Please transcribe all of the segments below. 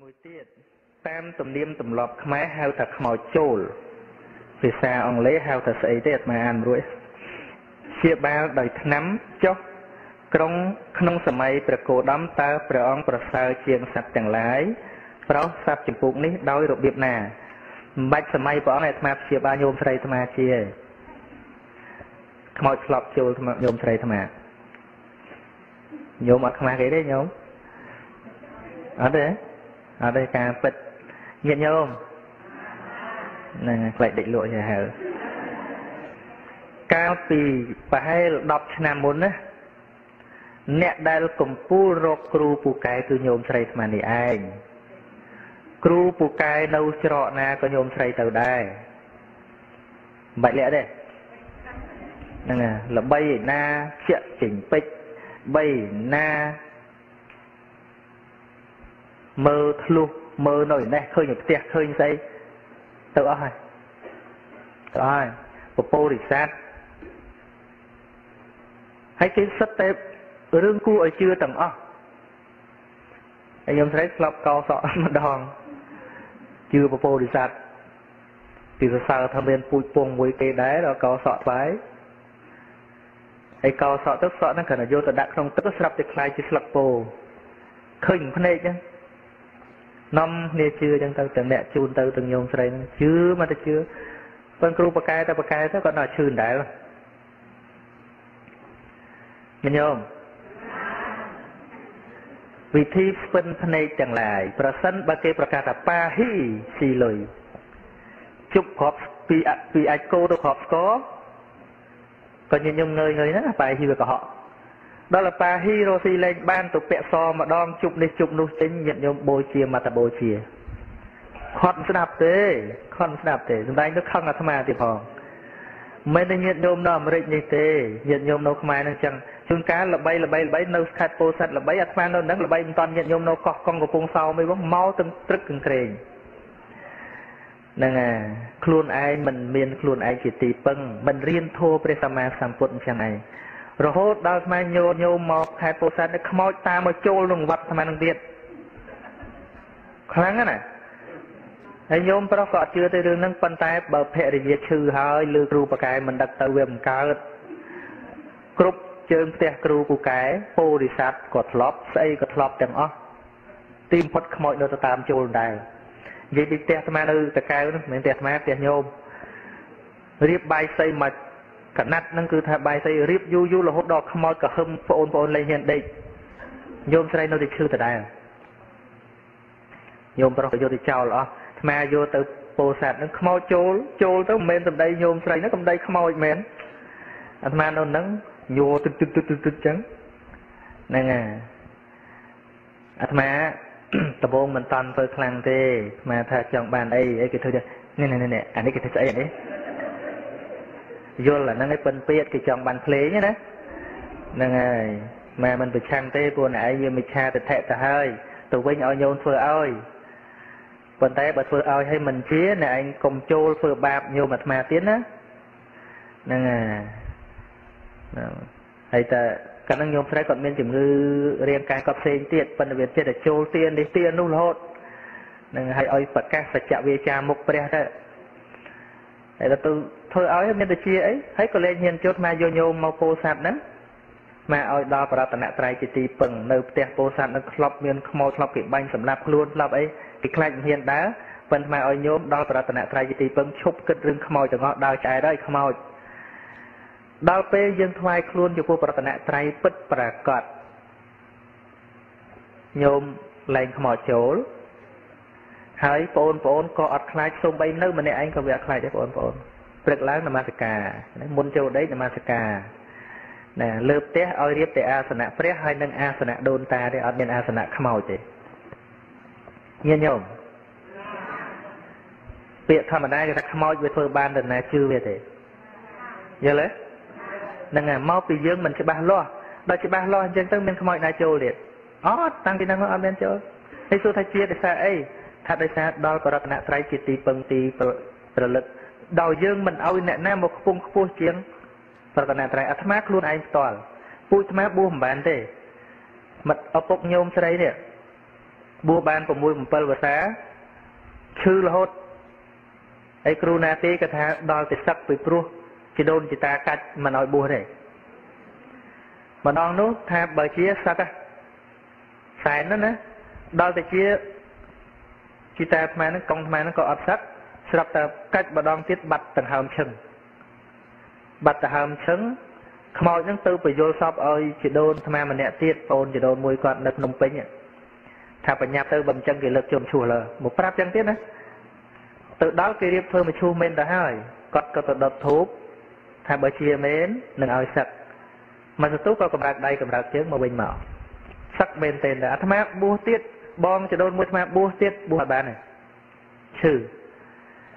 Một tiết tam tầm niêm tầm lọp khmai hao thật màu chôl vì sao ông lấy hao thật ấy tiết mà ăn rồi chia ba đời nắm chóc trong không sớm ấy bậc cổ đám ta bậc ông bậc sao chiên sạch chẳng lái bậc sạch chụp bụng ní đôi rộp điệp nà bạch sớm ấy bậc này tham chia ba nhôm sợi tham chia màu lọp chôl tham nhôm sợi tham nhôm ở khmai cái đấy nhôm ở đây cả bật nhiệt nhôm này lại định lụi nhà hở cao tì và hay đọc nam muốn á nẹt đai là cổng pu rọc kêu pu cái cứ nhôm sấy mà này anh kêu pu cái nấu chợ na có nhôm sấy tàu đai vậy lẽ đây nè là bay na chuyện chỉnh pích bay na mơ luôn mơ nổi này khơi nhập tiệt khơi như thế tự ai của pô đi sát hãy cái sắt tép rương cu ở chưa tầng o anh em thấy lọc cao sọ mà đòn chưa pô đi sát thì sao tham bên pui pong với cái đáy đó cao sọ phái hay cao sọ tức sọ nó cần là vô tận đạn không tức sập thì khai chỉ lọc pô khơi những phân chứ năm nè chưa chẳng tao chẳng mẹ chun tao từng nhôm sấy chưa mà tao chưa con kêu bà cai tao còn nói chừng đại rồi mình nhôm vị thi phân phân này chẳng lại percent ba cáiประกาศ ba hi xì lời chụp họp vì ai cô đâu họp có còn nhìn nhôm ngơi ngơi nữa bài hi về cả họ đó là ba hi rồi thì lên ban tụ bẹ so mà đong chụp đi chụp luôn chính nhận nhôm bôi chia mà ta bôi chia con snap thế chúng ta anh nó không là tham à thì phòng mấy cái nhận nhôm nó mới như thế nhận nhôm nó không ai năng chẳng chúng cá là bay nấu khai bô sạch là bay ăn phan đâu nắng là bay toàn nhận nhôm nó cọ con của vùng sau mới bóng máu từng trức từng kềnh năng à khuôn ai mình miền khuôn ai chỉ tì bưng mình riêng thô presama samput chẳng này rồi hốt đau mà nhô nhô mọc hai bộ sát nó khói ta mà chô lùng vật thầm năng tiết kháng á nè hãy nhôm bà rõ chưa tới đường nâng phân tay bà phê để dễ chư hơi lưu cửu bà cái mình đặt tàu về một cao cửu chương tiết cửu của cái bồ đi sát có lọp chẳng ớt tìm phút khói nó ta chô lùng đài vậy thì tiết thầm năng tiết cao mình tiết thầm năng tiết nhôm riêng bài xây mạch cả nát năng cứ thay bài xây rip du du là hốt đỏ khăm mỏi cả hâm phôn lên hiện định nhôm xây nó thì chưa tới đây nhôm vào vô thì chào lọ mà vô từ bồ sạt nó khăm mỏi chôn tới men tầm đây nhôm xây nó tầm đây khăm mỏi men anh mà nó nắng vô từ trắng này nè anh mà tập bông mình toàn phơi khăn thế mà thay chồng bàn đây cái thứ này này anh ấy cái thứ ấy vô là nó cái phân biệt cái chồng bàn phế nhé đấy nâng ơi mà mình phải sang tê buồn nãy như mình cha tịch thẹ tà hơi tụi vinh ôi nhôn phở ôi quần tay bật phở ôi hay mình chia nè anh cùng chô phở bạp nhiều mặt mà tiến á nâng à hay ta cả năng nhôm phái còn miên chìm ngư riêng cái cọp xên tiệt phần việt chết là chô tiên đi tiên luôn hốt nâng hay ôi bật các sạch chạ về cha mục bè đó hay là tôi thôi áo hết miền Tây chia ấy thấy có lên hiền chốt mà vô nhôm màu pô sạt nè mà ôi đo vào tận nãy trai chỉ tì bừng nấu tiệc pô sạt nó lọp miền màu lọp cái bánh sẩm lạp luôn lọp ấy cái lạnh hiền đá phần mà ôi nhôm đo vào tận nãy trai chỉ tì bừng chụp cái rừng màu cho ngõ đào trái đấy màu đào pe dân thoại luôn cho cô vào tận nãy trai bứt bả cọt nhôm lạnh màu chố hãy pôn có ọt khai xông bay nơi mà nè anh có việc khai đấy pôn việc láng nằm Africa môn châu đấy nằm Africa nè lợp té oi riết té asana phết hai nâng asana đôn ta để ọt miền asana khăm màu chứ nhiên nhom việc tham ở đây người ta khăm màu về thôi ban đợt này chưa về thế giờ đấy nâng à mau bị dương mình sẽ ba lo đợi sẽ ba lo dân tân miền khăm màu này châu liệt ọt tăng cái năng của ọt miền châu hay số thay chia để sao ấy thật đấy sao đo vào tận nãy trái chỉ tì bừng tì bờ lực đầu dương mình ao nẹt nè một cung phu chiến vào tận nãy ắt mát luôn anh toàn phu mát buông bàn thế mật ấp bốc nhôm ra đấy nè bố ban của mùi một phần vật xá chư là hốt ấy cựu nà tí cả thá đòi phải sắc với bố chỉ đôn chỉ ta cách mà nói bố này mà đòn nó thá bởi chia sắc á sài nó ná đòi phải chia chỉ ta mà nó có ập sắc sắp ta cách bà đòn tiết bạch tầng hàm chân bạch tầng hàm chân không mọi những tư bởi vô sắp ơi chỉ đôn thầm mà nẹ tiết ôn chỉ đôn mùi con nập nông bính ạ thà phải nhập tới bầm chân kỷ lực chồm chùa lờ một pháp chân tiết đấy từ đó kỷ niệm thơ mà chu men đã hỏi cọt cọt đột thúp thà bởi chia mến đừng ơi sặc mà sự tú có cầm đạc đây cầm đạc tiếng mà bình mỏ sắc bên tên đã thắm áp búa tiết bom chỉ đôn môi thắm áp búa tiết búa ba này trừ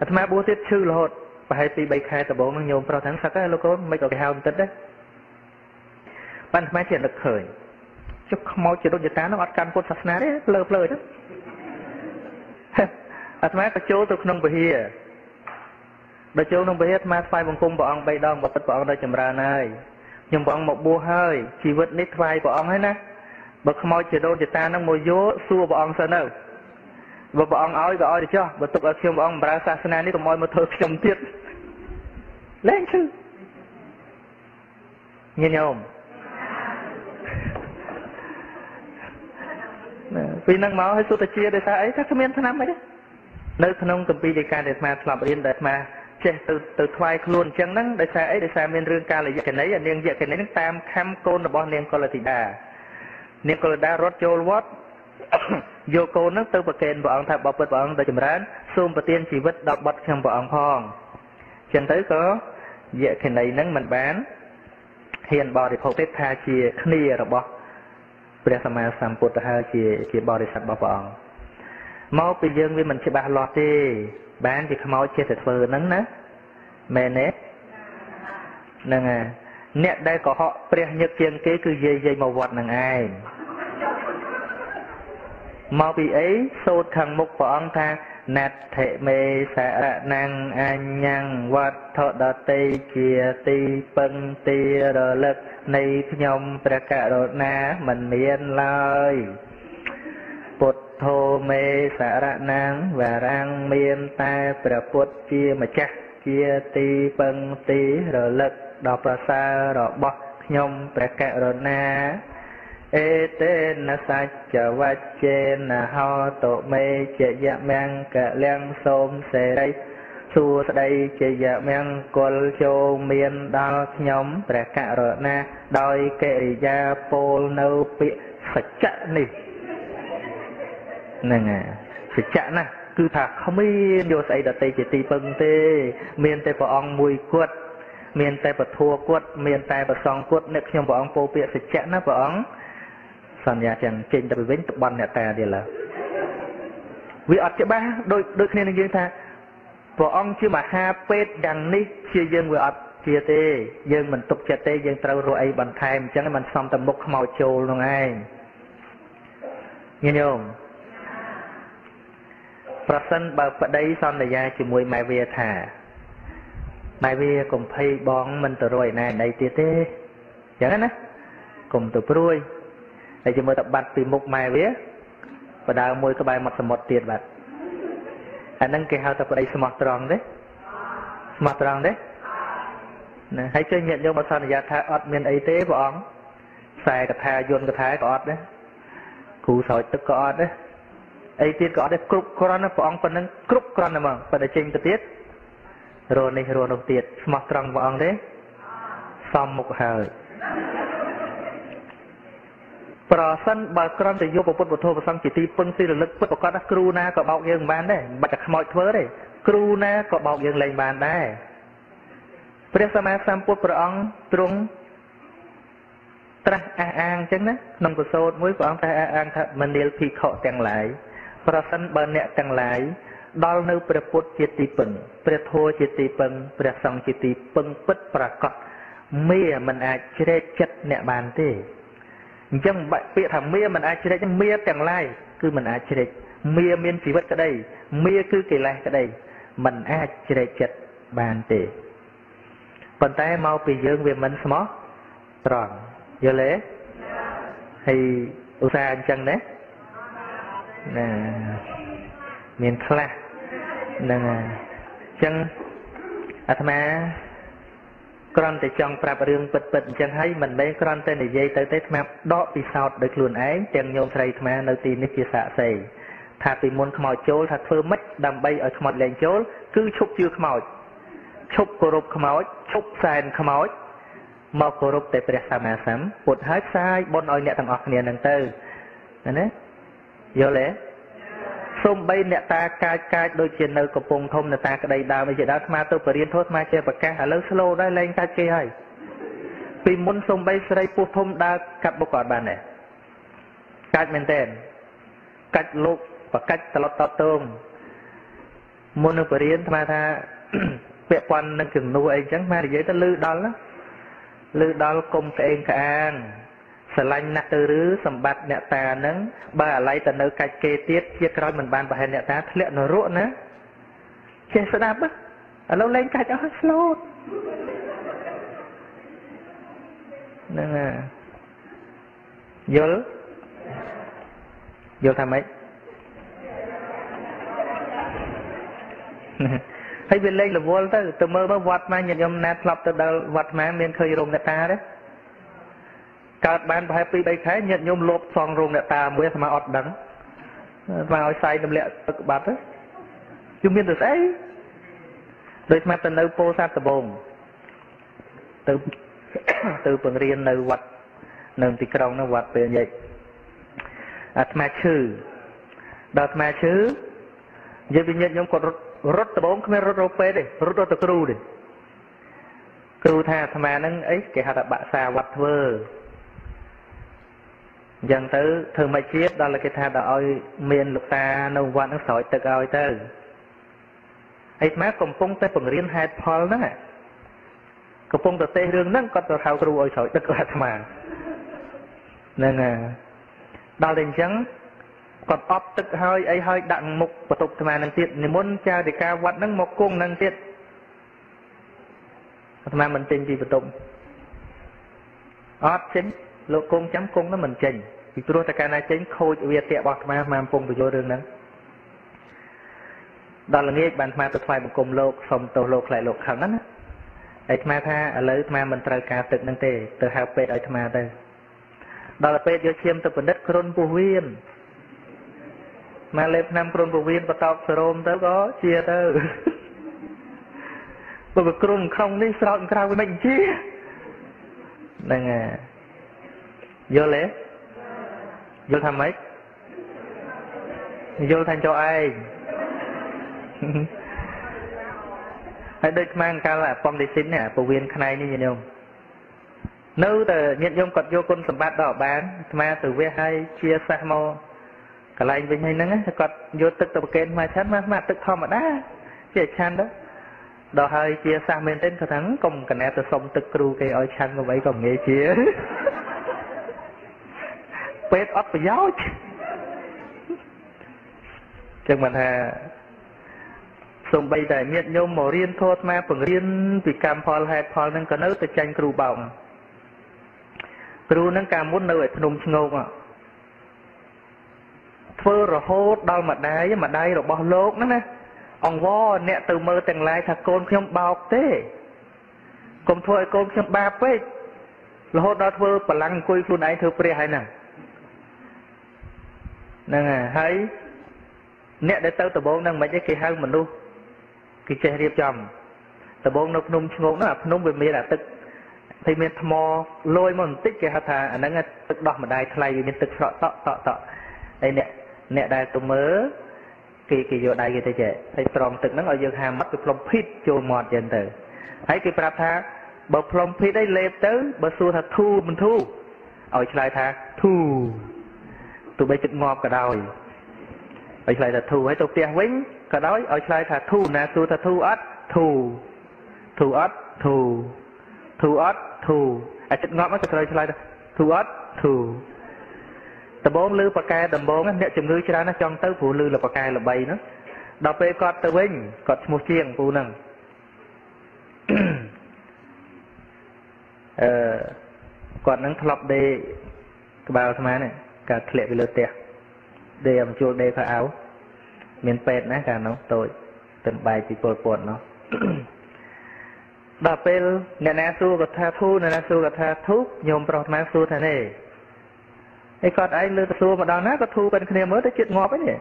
thắm áp búa tiết trừ là hột và hai pi bảy khai tập bốn năng nhôm vào tháng sặc á lô cốt mấy cậu cái hao tết đấy ban thắm áp chuyện lực khởi chứ không mau chỉ đốt nhiệt tán nó bắt can cốt sạch ná đấy, lơ đó. À thằng má có chỗ tôi không bơi hìa, đôi chỗ không bơi hết má phai bằng cung bỏ ông bay đong bỏ tất bỏ ông đây chầm ra này, nhưng bỏ ông một bua hơi, chỉ vớt nít phai bỏ ông hết nè, bật không mau chỉ đốt nhiệt tán nó ngồi dỗ xua bỏ ông sơn đâu, bật bỏ ông ói được chưa, bật tục ở khiêm bỏ ông bá sa sơn này còn moi một thơ khiêm tiệt, lên chứ, nhìn nhau. Vì năng máu hay số ta chia để ta ấy các comment thân năm ấy đấy nơi thân ông cầm pi để ca để mà làm riêng để mà che từ thoai luôn chẳng năng để ta ấy để ta men riêng ca là cái đấy là niềng dẹp cái đấy nước tam kham côn là bon niềng côn là thịt đà niềng côn là đá rót chôn vót vô côn nước từ bậc kèn bọn thà bọc bật bọn để chìm rán xôm bậc tiên chỉ vứt đọc bật không bọn phong chẳng tới có dẹp cái đấy năng mình bán hiền bò để phổ tết tha chia khnia là bọ bây giờ sao mà sắm bột ra chỉ bỏ để sạch bỏ vào máu bây giờ với mình chỉ ba lọt đi bán thì máu chia thịt phơi nắng nè mẹ nè nâng à nè đây có họ bây giờ kiêng kế cứ dây màu vọt nâng ai máu bị ấy sốt thằng mục của ông ta nạt thệ mê xạ năng an nhang vọt thọ đọt tây chia tây băng tây đờ lực này nhom praka na mình miên lời Phật thô mê xả ra năng và rang miên ta praput chia mà chắc chia ti băng ti rồi lực đọc sa rồi bọc nhom praka na ê tên na sa chở va trên na ho tổ mê chệ dạ mang cả leng xôm xề đây xua đây chỉ dạ mang cồn châu miền đào nhóm trẻ cả rồi na đòi kệ gia pol nấu bị sạch chạ nỉ nè nè sạch chạ nè cứ thà không biết vô say đặt tay chỉ tì bưng tê miền tây vào ông mùi quất miền tây vào thua quất miền tây vào sòng quất nước nhóm vào ông pô bịa sạch chạ nè vào ông sàn nhà chẳng trên tập vĩnh tập ban nhà ta đi là vì ở chợ ba đôi khi nên như thế và ông chưa mà ha pet đằng ní chia dân vừa ọt chia tê dân mình tục chia tê dân trâu rồi ấy bằng thay chẳng là mình xong tầm bốc màu trù luôn ai nghe nhung person bờ phật đấy xong là ra chỉ mùi mai về thả mai về cùng phay bón mình từ rồi này đây chia tê chẳng á cùng từ ruồi đây chỉ mới tập bạch vì mục mai về và đào mùi cái bài mặt sầm một tiền bạch năng cái hao tập ở đây smart strong đấy, hãy chơi nhận nhau mà sao này tha ọt miền ấy tế của ông, xài cả tha yun cả thái cả ọt đấy, cú sỏi tức cả ọt đấy, ấy tiết cả ọt đấy cướp con nó của ông phần năng cướp con này mà phần để chinh tiết, rồi này rồi đồng tiết smart strong của ông đấy, xong một hồi, bà sân bà con thì vô bộ phận bộ thô và xong chỉ ti phân si là lực phật bà con đã kêu na có bao nhiêu bàn đấy bật cả mọi thứ đấy kêu na có bao nhiêu lệnh bàn đấy bây giờ sao mà xăm phật bà ông trung tra an chứ nè nông cơ sốt muối của ông ta an thật mình đều phi khọ càng lại bà sân bà nẹt càng lại đo nêu bà phật chỉ ti phân bà thô chỉ ti phân bà xong chỉ ti phân phật bà con mía mình ai chơi chết nẹt bàn thế chẳng bậy bịa thằng mía mình ai chơi đấy chẳng mía chẳng lai cứ mình ai chơi đấy mía miên chỉ vật cái đây mía cứ kỳ lai cái đây mình ai chơi đấy chật bàn tề còn tay mau bị dương về mình smart tròn giờ lẽ hay usa chân đấy miền Pla, là chân Atma con để chọn prab riêng bật chân hay mình mấy con tên để dây tới tết map đó vì sao được luôn ấy chân nhôm thầy mà đầu tiên nick chia sẻ xây thà vì muốn mỏi chối thà phơi mất đầm bay ở một lệnh chối cứ chúc chưa mỏi chúc cổ rục mỏi chúc sàn mỏi màu cổ rục để bẹt xà mà sắm bột hết sai bon oi nhẹ thằng ọt nhẹ đằng tư đấy vô lẽ xôm bay nè ta cai cai đôi chân nơi cột bông thông nè ta cái đầy đào bây giờ đã tham tôi phải điên thốt mai chơi bạc ca hà lớn slow đây lên ta chơi hay vì muốn xôm bay xây bột thông đã cặp bọc cọt bàn này cắt men tên cắt lục và cắt tao tao tôm muốn tôi phải điên tham tha vẽ quan đang chừng nuôi chẳng mai để dễ ta lư đó công cái an sờ lanh nát từ rứ sầm bạt nẹt ta nắng ba lại tận nơi cài kê tiết chiếc roi mình bàn và hẹn nẹt ta lẹ nó ruộng nữa chơi sờ đạp á lâu lên cài cho hết slow nên là vô tham ấy thấy bên lên là vô tới từ mơ bao vặt mà nhận nhầm nát lọp từ đầu vặt mà miền khơi rồng nẹt ta đấy các bạn phải bị bày khái nhận nhôm lốp xoong rung nẹt ta mới mà ọt đắng vào sai đầm lẹ bát á chúng miên được ấy rồi mà từ nơi po sa từ bồn từ phần riêng nơi vật nơi tịch rồng nơi vật về vậy đặt mà chữ giờ bị nhận nhôm còn rốt từ bồn không biết rốt rope đi rốt từ kêu đi kêu tha mà nâng ấy cái hạt bạ xà vật vơ dần tới thường mấy chiếc đó là cái thà đó ôi miền lục ta nông văn nó sỏi tự ôi tới ấy má công phong tới phần riêng hai Paul đó công phong tới tê rương nâng con tàu thao kêu ôi sỏi tức là mà nên à đào đình trắng còn óp tức hơi ấy hơi đặng mục và tục mà năng tiệt nếu muốn cha để ca vật nâng một cung năng tiệt mà mình tin gì và tụng óp chính lục cung chấm cung nó mình chỉnh vì tôi ta cái này chỉnh khôi về tiệm bạc mà cung bị vô đường đó đó là nghe bạn mà tôi phải một cung lục xong tôi lục lại lục khẩn đó ấy mà tha lấy mà mình trời cả tự năng tề từ hào pet ấy mà đây đó là pet do chiêm từ phần đất Kron Puviên mà lên năm Kron Puviên bắt tóc Serom tới có chia tới bởi vì Kron không nên sao cũng ra với mình chứ nên à vô lẽ vô thăm mấy vô thành cho ai hãy đợi mang ca là phong đi xin nè bộ viên này như vậy không nếu từ nhận dung còn vô con sầm bát đỏ bán mà từ về hay chia xa màu cả lại với hay nắng còn vô tức tập kênh mà chán mà tức thò mà đá chia chan đó đỏ hơi chia xa bên tên cả thắng cùng cả nè từ sông tức cru cây oi chan mà mấy còn nghe chia bết ấp và giáo chứ mà là xong bây giờ nhận nhôm màu riêng thốt mà phần riêng vì cam Paul hay Paul nên có nấu từ tranh cừu bỏng cừu nên cam muốn nấu ở nôm ngông ạ phơ rồi hốt đau mà đáy rồi bỏ lốp nữa nè ông vo nẹ từ mơ từng lại thà con không bọc thế còn thôi con không bạp ấy là hốt đó phơ và lăng cùi luôn ấy thưa pre hay nè nên là thấy nè để tao tập bóng đang mấy cái hang mình luôn cái chơi riêng chồng tập bóng nó nung ngôn nó nung về miền là tức thì miền tham mò lôi một tích cái hạt thà nó nghe tức đỏ mà đai thay vì miền tức sợ tọ đây nè đai tụm mớ cái vô đai cái thế chế thấy tròn tức nó ở dương hàm mắt cái plom phít trôi mọt dần từ thấy cái prap thà bờ plom phít đấy lép tới bờ xu thà thu mình thu ở lại thà thu tụi bây chụp ngọt cả đời ở lại là thù hay tụi tiền vĩnh cả đói ở lại là thù nè tôi là thù ớt thù à chụp ngọt nó sẽ lại là thù ớt thù tờ bốn lư bạc ca đầm bốn nè chừng lư cho ra nó trong tới phụ lư là bạc ca là bầy nó đọc về con tờ vĩnh còn một chiêng phụ nằng còn nắng thọp đề cái bao thằng này cả lệ về lượt tiền để em chua đê phá áo miền pet nè cả nó tội tận bài chỉ bột bột nó bà pel nè nè su gật tha thu nè nè su gật tha thúc nhôm bọt má su thế này cái con ấy lừa su mà đào nát gật thu bên kia mới tới chuyện ngọt ấy nhỉ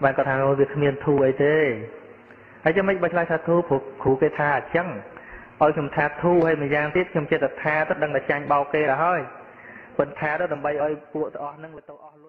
bạn có thằng ngồi việc miền thu ấy thế ấy cho mấy bạch lai tha thu phục khu cái tha chăng ôi cầm tha thu hay mình giang tiếp cầm chơi tha tất đang là tranh bao kê là thôi คนแท้แล้วทำไมไอ้ปวดอ่อนนั่งเลยตัวอ่อน